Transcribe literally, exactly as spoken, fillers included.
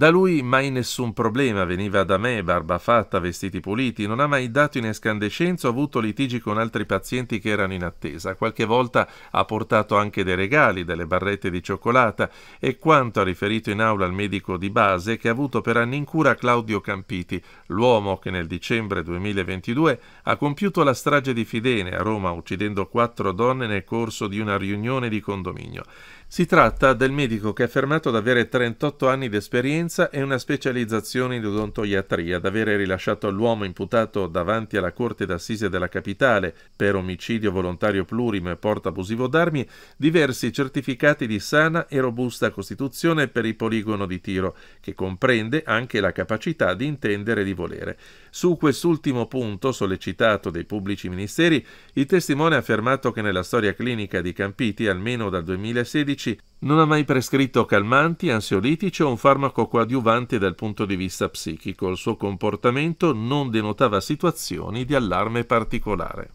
Da lui mai nessun problema, veniva da me, barba fatta, vestiti puliti, non ha mai dato in escandescenza, ho avuto litigi con altri pazienti che erano in attesa, qualche volta ha portato anche dei regali, delle barrette di cioccolata e quanto ha riferito in aula il medico di base che ha avuto per anni in cura Claudio Campiti, l'uomo che nel dicembre duemilaventidue ha compiuto la strage di Fidene a Roma uccidendo quattro donne nel corso di una riunione di condominio. Si tratta del medico che ha affermato di avere trentotto anni di esperienza e una specializzazione in odontoiatria, ad avere rilasciato l'uomo imputato davanti alla Corte d'Assise della Capitale per omicidio volontario plurimo e porto abusivo d'armi diversi certificati di sana e robusta costituzione per il poligono di tiro, che comprende anche la capacità di intendere e di volere. Su quest'ultimo punto, sollecitato dai pubblici ministeri, il testimone ha affermato che nella storia clinica di Campiti, almeno dal duemilasedici, non ha mai prescritto calmanti, ansiolitici o un farmaco coadiuvante dal punto di vista psichico. Il suo comportamento non denotava situazioni di allarme particolare.